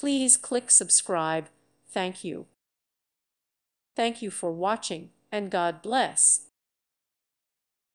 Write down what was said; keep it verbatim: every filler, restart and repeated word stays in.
Please click subscribe. Thank you. Thank you for watching, and God bless.